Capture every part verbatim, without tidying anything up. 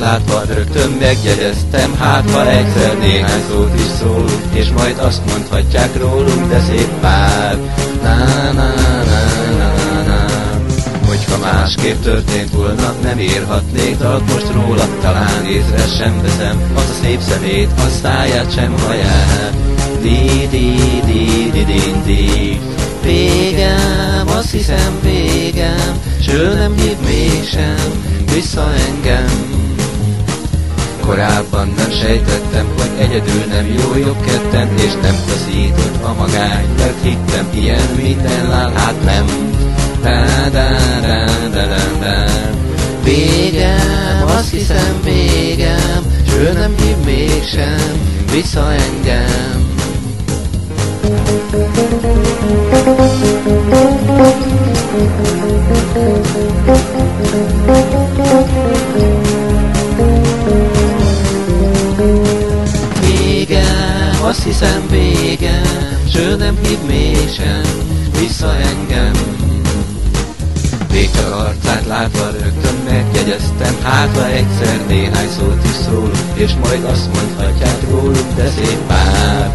látva rögtön megjegyeztem, hát ha egyszer néhány szót is szólunk, és majd azt mondhatják rólunk, de szép pár. Na-na-na-na-na. Hogyha másképp történt volna, nem írhatnék dalt most róla, talán észre sem veszem azt a szép szemét, a száját sem haját. Di-di-di-di-di-di-di. Végem, azt hiszem végem, s ő nem hív mégsem vissza engem. Korábban nem sejtettem, hogy egyedül nem jó jobb ketten, és nem taszított a magány, mert hittem ilyen minden áll, hát nem. Végem, azt hiszem végem, s ő nem hív mégsem vissza engem. Végem, azt hiszem végem, s ő nem hív mégsem vissza engem. Végtől arcát látva rögtön megjegyeztem, hát ha egyszer néhány szót is szól, és majd azt mondhatják róluk, de szép pár.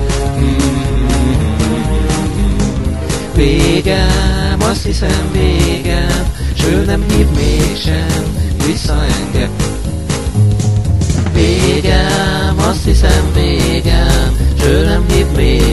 Végem, azt hiszem végem, s ő nem hív mégsem vissza engem. Végem, azt hiszem végem, s ő nem hív mégsem.